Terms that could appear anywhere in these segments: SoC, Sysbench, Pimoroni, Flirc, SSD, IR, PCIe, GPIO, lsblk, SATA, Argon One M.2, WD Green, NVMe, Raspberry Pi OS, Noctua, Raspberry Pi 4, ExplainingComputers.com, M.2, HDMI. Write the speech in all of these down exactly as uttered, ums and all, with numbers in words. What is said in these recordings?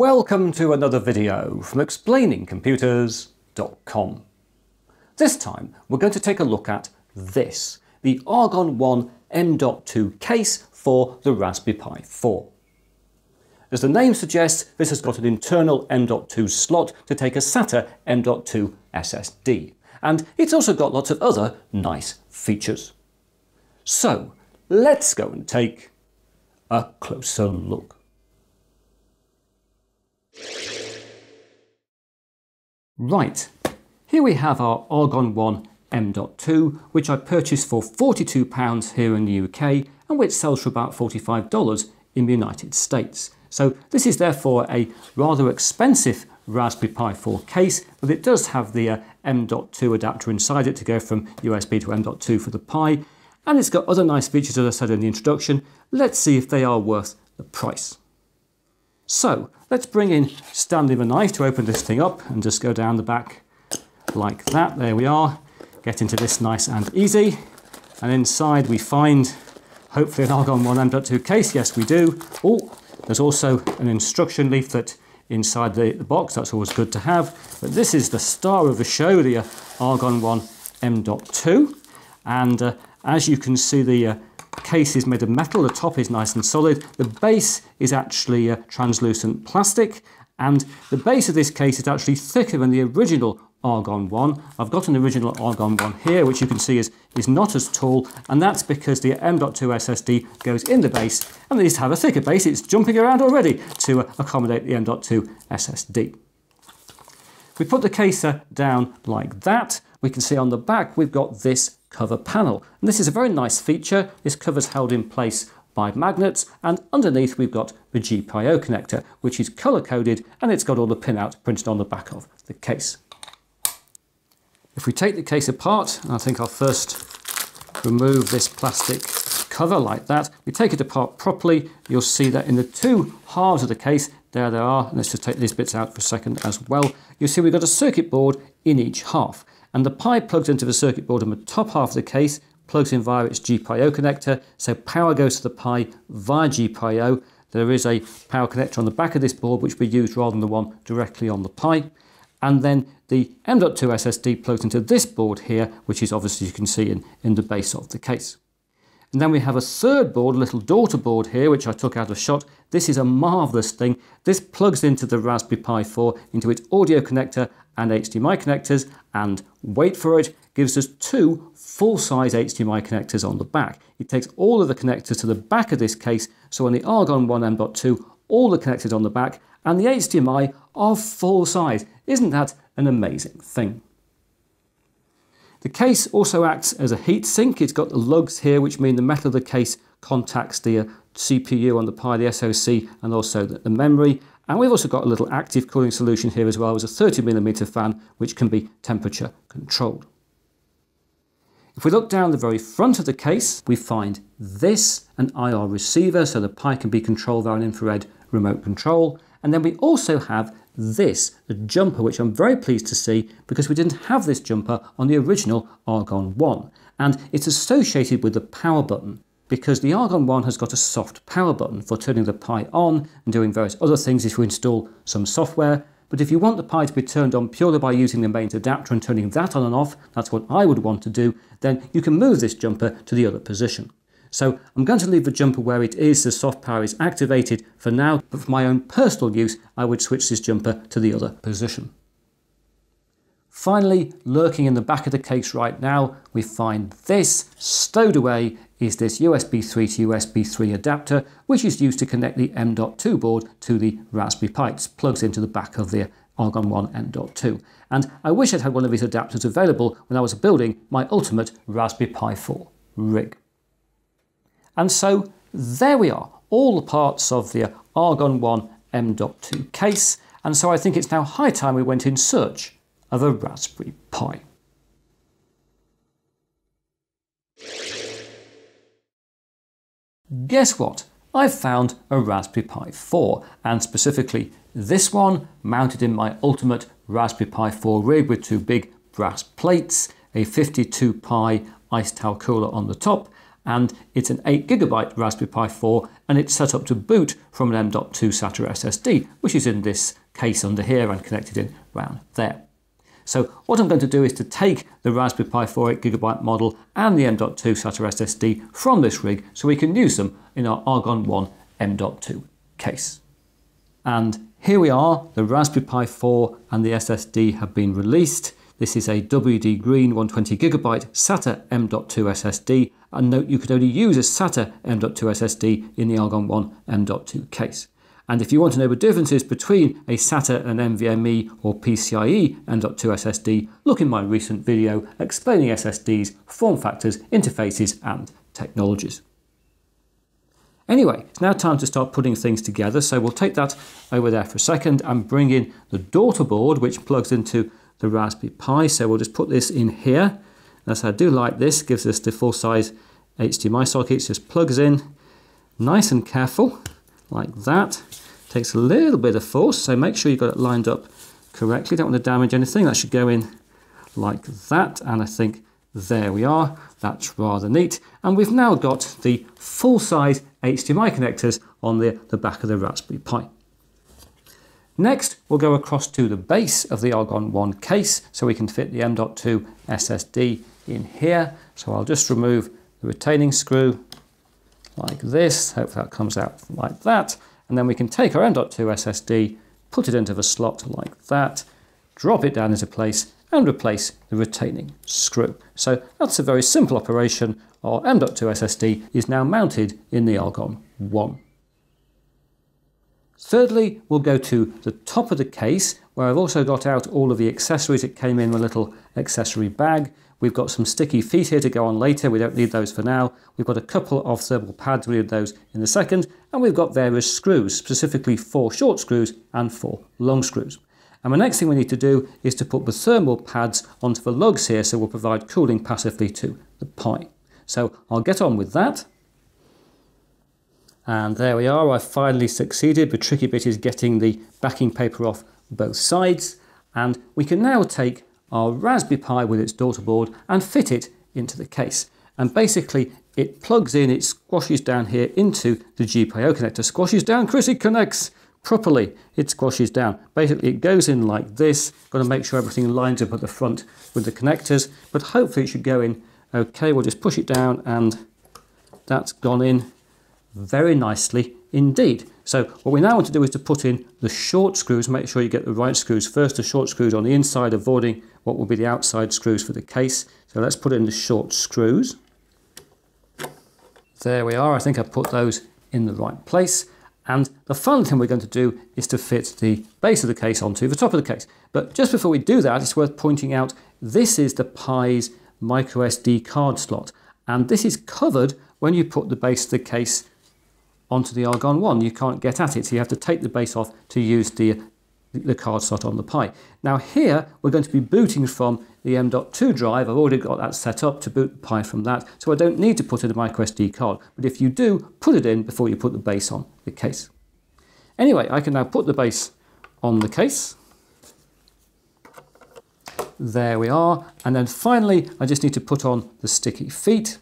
Welcome to another video from Explaining Computers dot com. This time we're going to take a look at this, the Argon One M dot two case for the Raspberry Pi four. As the name suggests, this has got an internal M dot two slot to take a SATA M dot two S S D, and it's also got lots of other nice features. So let's go and take a closer look. Right, here we have our Argon One M dot two, which I purchased for forty-two pounds here in the U K and which sells for about forty-five dollars in the United States. So this is therefore a rather expensive Raspberry Pi four case, but it does have the uh, M dot two adapter inside it to go from U S B to M dot two for the Pi, and it's got other nice features, as I said in the introduction. Let's see if they are worth the price. So let's bring in Stanley the knife to open this thing up and just go down the back like that. There we are. Get into this nice and easy. And inside we find hopefully an Argon One M dot two case. Yes, we do. Oh, there's also an instruction leaflet inside the, the box. That's always good to have. But this is the star of the show, the uh, Argon One M dot two. And uh, as you can see, the uh, case is made of metal, the top is nice and solid, the base is actually uh, translucent plastic, and the base of this case is actually thicker than the original Argon One. I've got an original Argon One here, which you can see is, is not as tall, and that's because the M dot two S S D goes in the base, and they just have a thicker base. It's jumping around already to uh, accommodate the M dot two S S D. We put the case uh, down like that. We can see on the back we've got this cover panel, and this is a very nice feature. This cover's held in place by magnets, and underneath we've got the G P I O connector, which is color coded, and it's got all the pinouts printed on the back of the case. If we take the case apart, and I think I'll first remove this plastic cover like that, we take it apart properly, you'll see that in the two halves of the case, there they are, and let's just take these bits out for a second as well, you'll see we've got a circuit board in each half. And the Pi plugs into the circuit board on the top half of the case, plugs in via its G P I O connector, so power goes to the Pi via G P I O. There is a power connector on the back of this board which we use rather than the one directly on the Pi. And then the M dot two S S D plugs into this board here, which is obviously, you can see, in, in the base of the case. And then we have a third board, a little daughter board here, which I took out of shot. This is a marvellous thing. This plugs into the Raspberry Pi four, into its audio connector and H D M I connectors, and wait for it, gives us two full-size H D M I connectors on the back. It takes all of the connectors to the back of this case, so on the Argon One M dot two, all the connectors on the back, and the H D M I are full-size. Isn't that an amazing thing? The case also acts as a heat sink. It's got the lugs here, which mean the metal of the case contacts the uh, C P U on the Pi, the S O C, and also the, the memory. And we've also got a little active cooling solution here as well, as a thirty millimeter fan, which can be temperature controlled. If we look down the very front of the case, we find this, an I R receiver, so the Pi can be controlled via an infrared remote control. And then we also have this, a jumper, which I'm very pleased to see, because we didn't have this jumper on the original Argon One, and it's associated with the power button, because the Argon One has got a soft power button for turning the Pi on and doing various other things if you install some software. But if you want the Pi to be turned on purely by using the mains adapter and turning that on and off, that's what I would want to do, then you can move this jumper to the other position. So I'm going to leave the jumper where it is, the soft power is activated for now, but for my own personal use I would switch this jumper to the other position. Finally, lurking in the back of the case right now, we find this. Stowed away is this U S B three to U S B three adapter, which is used to connect the M dot two board to the Raspberry Pi. It plugs into the back of the Argon One M dot two. And I wish I'd had one of these adapters available when I was building my ultimate Raspberry Pi four rig. And so there we are, all the parts of the Argon One M dot two case, and so I think it's now high time we went in search of a Raspberry Pi. Guess what? I've found a Raspberry Pi four, and specifically this one, mounted in my ultimate Raspberry Pi four rig with two big brass plates, a fifty-two Pi ice towel cooler on the top, and it's an eight gigabyte Raspberry Pi four, and it's set up to boot from an M dot two SATA S S D, which is in this case under here and connected in round there. So what I'm going to do is to take the Raspberry Pi four eight gigabyte model and the M dot two SATA S S D from this rig so we can use them in our Argon One M dot two case. And here we are, the Raspberry Pi four and the S S D have been released. This is a W D Green one hundred twenty gigabyte SATA M dot two S S D, and note you could only use a SATA M dot two S S D in the Argon One M dot two case. And if you want to know the differences between a SATA and NVMe or PCIe M dot two S S D, look in my recent video explaining S S Ds, form factors, interfaces and technologies. Anyway, it's now time to start putting things together, so we'll take that over there for a second and bring in the daughter board, which plugs into the Raspberry Pi. So we'll just put this in here. As I do like this, gives us the full size H D M I sockets, just plugs in nice and careful like that. Takes a little bit of force, so make sure you've got it lined up correctly. Don't want to damage anything. That should go in like that, and I think there we are. That's rather neat. And we've now got the full-size H D M I connectors on the, the back of the Raspberry Pi. Next, we'll go across to the base of the Argon One case, so we can fit the M dot two S S D in here. So I'll just remove the retaining screw like this. Hopefully that comes out like that. And then we can take our M dot two S S D, put it into the slot like that, drop it down into place and replace the retaining screw. So that's a very simple operation. Our M dot two S S D is now mounted in the Argon One. Thirdly, we'll go to the top of the case, where I've also got out all of the accessories. It came in a little accessory bag. We've got some sticky feet here to go on later. We don't need those for now. We've got a couple of thermal pads. We'll need those in a second. And we've got various screws, specifically four short screws and four long screws. And the next thing we need to do is to put the thermal pads onto the lugs here, so we'll provide cooling passively to the Pi. So I'll get on with that. And there we are. I finally succeeded. The tricky bit is getting the backing paper off both sides. And we can now take our Raspberry Pi with its daughter board and fit it into the case. And basically it plugs in, it squashes down here into the G P I O connector. Squashes down, Chris, it connects properly. It squashes down. Basically it goes in like this. Got to make sure everything lines up at the front with the connectors, but hopefully it should go in okay. We'll just push it down and that's gone in very nicely indeed. So what we now want to do is to put in the short screws. Make sure you get the right screws first. The short screws on the inside, avoiding what will be the outside screws for the case. So let's put in the short screws. There we are. I think I put those in the right place. And the final thing we're going to do is to fit the base of the case onto the top of the case. But just before we do that, it's worth pointing out this is the Pi's micro S D card slot. And this is covered when you put the base of the case onto the Argon One. You can't get at it, so you have to take the base off to use the, the card slot on the Pi. Now here, we're going to be booting from the M dot two drive. I've already got that set up to boot the Pi from that, so I don't need to put in a micro S D card. But if you do, put it in before you put the base on the case. Anyway, I can now put the base on the case. There we are. And then finally, I just need to put on the sticky feet.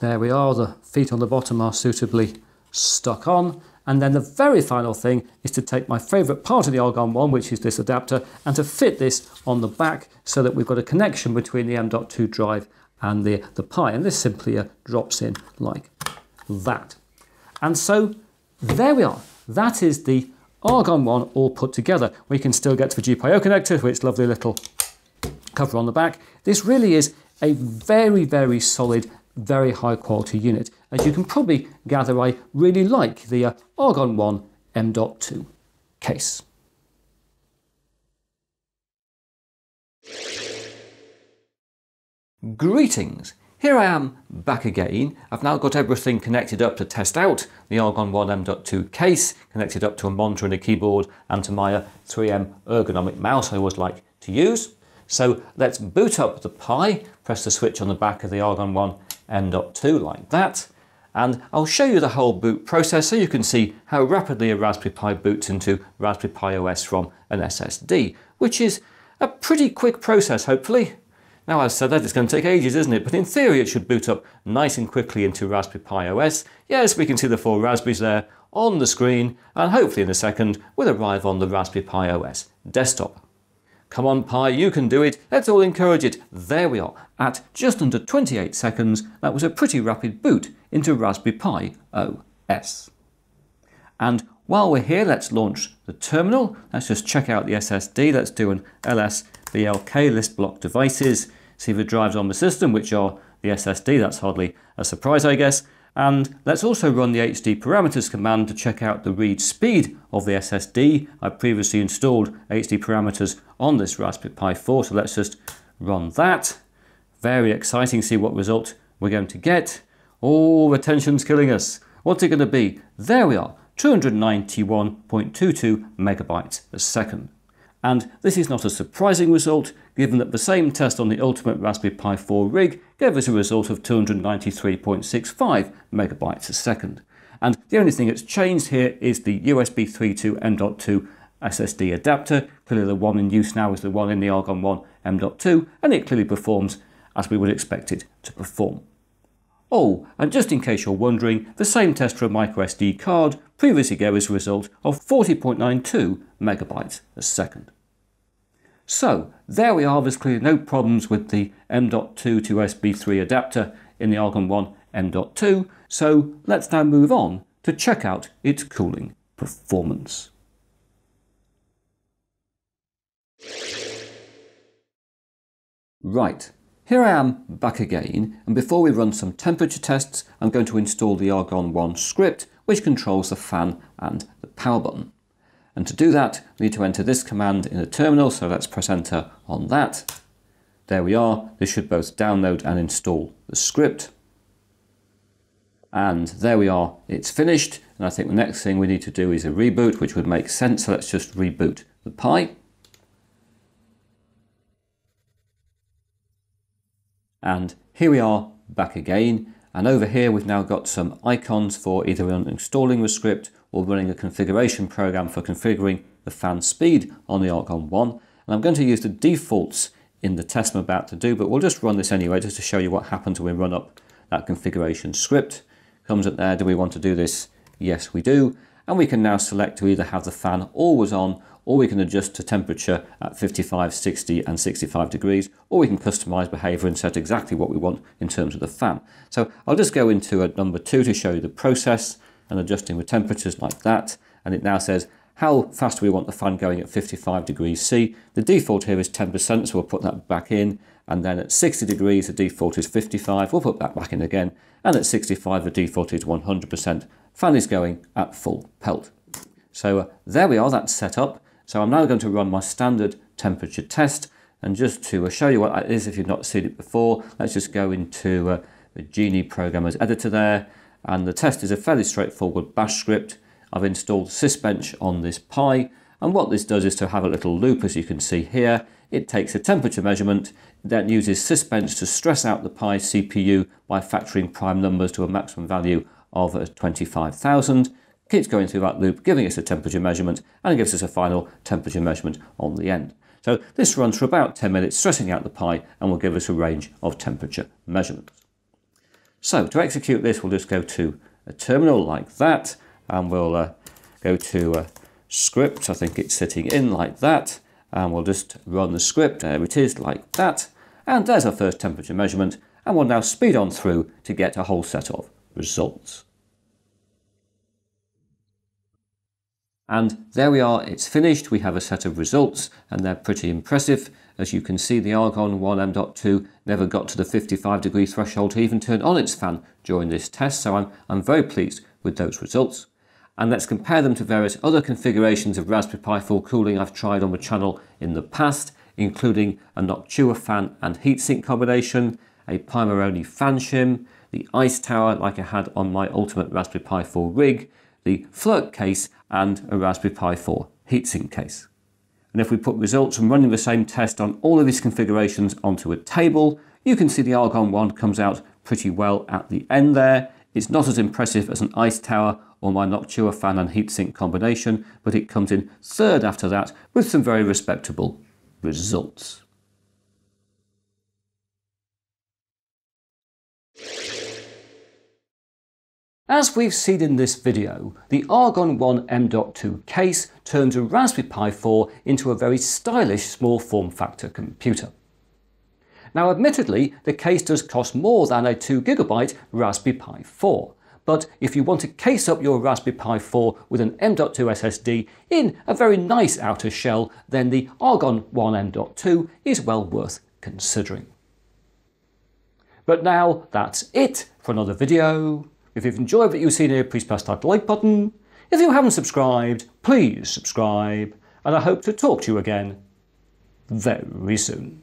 There we are, the feet on the bottom are suitably stuck on. And then the very final thing is to take my favourite part of the Argon One, which is this adapter, and to fit this on the back so that we've got a connection between the M dot two drive and the, the Pi. And this simply uh, drops in like that. And so there we are. That is the Argon One all put together. We can still get to the G P I O connector with its lovely little cover on the back. This really is a very, very solid, very high quality unit. As you can probably gather, I really like the uh, Argon One M dot two case. Greetings! Here I am back again. I've now got everything connected up to test out the Argon One M dot two case, connected up to a monitor and a keyboard and to my uh, three M ergonomic mouse I always like to use. So let's boot up the Pi, press the switch on the back of the Argon One M dot two like that, and I'll show you the whole boot process so you can see how rapidly a Raspberry Pi boots into Raspberry Pi O S from an S S D, which is a pretty quick process hopefully. Now, as said that, it's going to take ages, isn't it? But in theory, it should boot up nice and quickly into Raspberry Pi O S. Yes, we can see the four Raspberries there on the screen, and hopefully in a second, we'll arrive on the Raspberry Pi O S desktop. Come on, Pi, you can do it. Let's all encourage it. There we are. At just under twenty-eight seconds, that was a pretty rapid boot into Raspberry Pi O S. And while we're here, let's launch the terminal. Let's just check out the S S D. Let's do an L S B L K, list block devices, see the drives on the system, which are the S S D. That's hardly a surprise, I guess. And let's also run the hdparams command to check out the read speed of the S S D. I previously installed hdparams on this Raspberry Pi four, so let's just run that. Very exciting, see what result we're going to get. Oh, the tension's killing us. What's it going to be? There we are, two hundred ninety-one point two two megabytes a second. And this is not a surprising result, given that the same test on the ultimate Raspberry Pi four rig gave us a result of two hundred ninety-three point six five megabytes a second. And the only thing that's changed here is the U S B three point two M dot two S S D adapter. Clearly the one in use now is the one in the Argon One M dot two, and it clearly performs as we would expect it to perform. Oh, and just in case you're wondering, the same test for a micro S D card previously gave us a result of forty point nine two megabytes a second. So there we are, there's clearly no problems with the M dot two to U S B three adapter in the Argon One M dot two, so let's now move on to check out its cooling performance. Right. Here I am back again, and before we run some temperature tests, I'm going to install the Argon One script, which controls the fan and the power button. And to do that, we need to enter this command in the terminal, so let's press enter on that. There we are. This should both download and install the script. And there we are, it's finished. And I think the next thing we need to do is a reboot, which would make sense, so let's just reboot the Pi. And here we are back again, and over here we've now got some icons for either uninstalling the script or running a configuration program for configuring the fan speed on the Argon One. And I'm going to use the defaults in the test I'm about to do, but we'll just run this anyway just to show you what happens when we run up that configuration script. Comes up there, do we want to do this? Yes, we do. And we can now select to either have the fan always on, or we can adjust to temperature at fifty-five, sixty and sixty-five degrees, or we can customize behavior and set exactly what we want in terms of the fan. So I'll just go into a number two to show you the process and adjusting with temperatures like that. And it now says, how fast do we want the fan going at fifty-five degrees C? The default here is ten percent, so we'll put that back in. And then at sixty degrees, the default is fifty-five. We'll put that back in again. And at sixty-five, the default is one hundred percent. Fan is going at full pelt. So uh, there we are, that's set up. So I'm now going to run my standard temperature test, and just to show you what that is if you've not seen it before, let's just go into uh, the Genie Programmer's Editor there, and the test is a fairly straightforward bash script. I've installed Sysbench on this Pi, and what this does is to have a little loop, as you can see here. It takes a temperature measurement, then uses Sysbench to stress out the Pi C P U by factoring prime numbers to a maximum value of uh, twenty-five thousand. Keeps going through that loop, giving us a temperature measurement, and gives us a final temperature measurement on the end. So this runs for about ten minutes, stressing out the Pi, and will give us a range of temperature measurements. So to execute this, we'll just go to a terminal like that, and we'll uh, go to uh, script. I think it's sitting in like that, and we'll just run the script. There it is, like that. And there's our first temperature measurement, and we'll now speed on through to get a whole set of results. And there we are, it's finished. We have a set of results, and they're pretty impressive. As you can see, the Argon One M dot two never got to the fifty-five degree threshold to even turn on its fan during this test, so I'm, I'm very pleased with those results. And let's compare them to various other configurations of Raspberry Pi four cooling I've tried on the channel in the past, including a Noctua fan and heatsink combination, a Pimoroni fan shim, the ice tower like I had on my ultimate Raspberry Pi four rig, the Flirc case, and a Raspberry Pi four heatsink case. And if we put results from running the same test on all of these configurations onto a table, you can see the Argon One comes out pretty well at the end there. It's not as impressive as an ice tower or my Noctua fan and heatsink combination, but it comes in third after that with some very respectable results. As we've seen in this video, the Argon One M dot two case turns a Raspberry Pi four into a very stylish small form factor computer. Now admittedly, the case does cost more than a two gigabyte Raspberry Pi four, but if you want to case up your Raspberry Pi four with an M dot two S S D in a very nice outer shell, then the Argon One M dot two is well worth considering. But now that's it for another video. If you've enjoyed what you've seen here, please press that like button. If you haven't subscribed, please subscribe, and I hope to talk to you again very soon.